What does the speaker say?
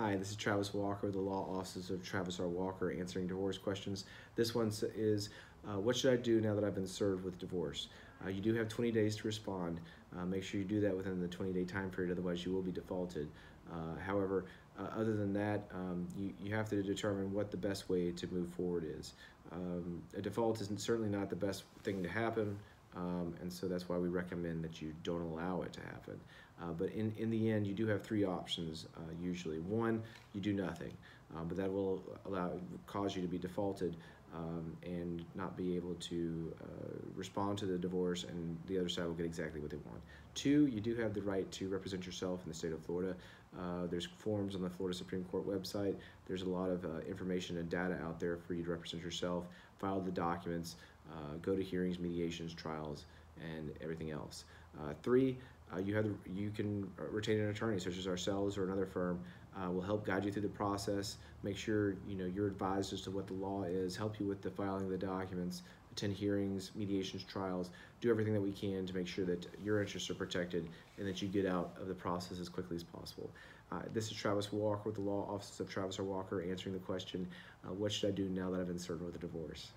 Hi, this is Travis Walker with the Law Offices of Travis R. Walker, answering divorce questions. This one is, what should I do now that I've been served with divorce? You do have 20 days to respond. Make sure you do that within the 20-day time period, otherwise you will be defaulted. However, other than that, you have to determine what the best way to move forward is. A default is certainly not the best thing to happen, and so that's why we recommend that you don't allow it to happen. But in the end, you do have three options usually. One, you do nothing, but that will cause you to be defaulted and not be able to respond to the divorce, and the other side will get exactly what they want. Two, you do have the right to represent yourself in the state of Florida. There's forms on the Florida Supreme Court website. There's a lot of information and data out there for you to represent yourself, file the documents, go to hearings, mediations, trials, and everything else. Three, you can retain an attorney, such as ourselves or another firm. Will help guide you through the process, make sure you're advised as to what the law is, help you with the filing of the documents, attend hearings, mediations, trials, do everything that we can to make sure that your interests are protected and that you get out of the process as quickly as possible. This is Travis Walker with the Law Offices of Travis R. Walker, answering the question, what should I do now that I've been served with a divorce?